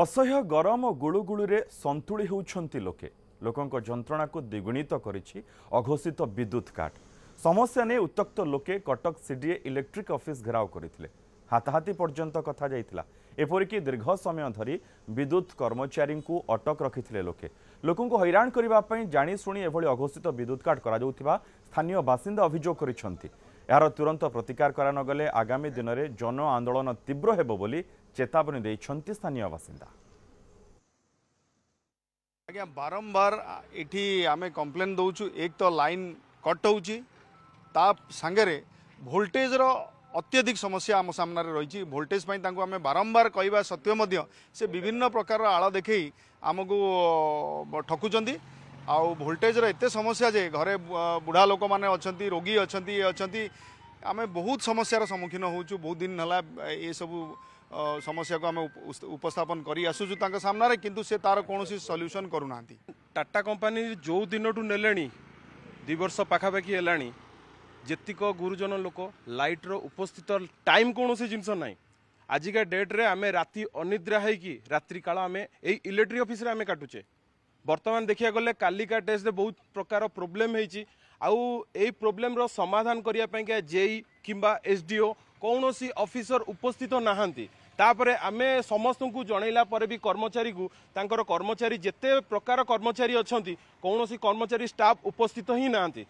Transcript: असह्य गरम और गुड़ुगुड़े संतुली होउछंती लोके लोकंक जंत्रणा को द्विगुणित करिछि अघोषित विद्युत काट। समस्या ने उत्तक्त लोके कटक सीडीए इलेक्ट्रिक ऑफिस घेराव करिथिले। हाताहाती पर्यंत कथा जाइतिला। एपरिकि दीर्घ समय धरी विद्युत कर्मचारी को अटक रखिथिले लोके। लोकंक हैरान करिबा पई जानि सुनी एभली अघोषित विद्युत काट करा जाउथिबा स्थानीय बासिंदा अभियोग करिसंती। यार तुरंत प्रतिकार करा न गले आगामी दिन में जन आंदोलन तीव्र हेबो बोली चेतावनी देइछंती स्थानीय बासिंदा। आज्ञा बारंबार एठी आमे कंप्लेन दउछु, एक तो लाइन कट होउची, ता संगे वोल्टेज रो अत्यधिक समस्या आम सामना रही। वोल्टेज आम बारंबार कहवा सत्वे मध्य से विभिन्न प्रकार आड़ देखई आमको ठकुंट। वोल्टेज एत समस्या जे घरे बुढ़ा लोक मैंने अच्छा रोगी अच्छा अच्छा आम बहुत समस्यार सम्मुखीन होचु। बहुत दिन है ये सबू समस्या को आम उपस्थापन कर सामने किंतु से तार कौन सल्यूशन करूना। टाटा कंपानी जो दिन ठूँ ने दु वर्ष पाखापाखी है जितिक गुरुजन लोक लाइट्र उपस्थित टाइम कौन जिनस ना आजिका डेट्रे आम राति अनिद्रा होकि रात्रि काल आम इलेक्ट्रिक ऑफिस रे आम काटुचे। बर्तमान देखा गले कालिका टेस्ट बहुत प्रकार प्रोब्लेम होती। आउ ए प्रोब्लेम रो समाधान करने जेई किंबा एसडीओ कौन ऑफिसर उपस्थित नहांती। तापर आम समस्त को जनइला भी कर्मचारी को कर्मचारी जिते प्रकार कर्मचारी अच्छा कौन कर्मचारी स्टाफ उपस्थित ही नहांती।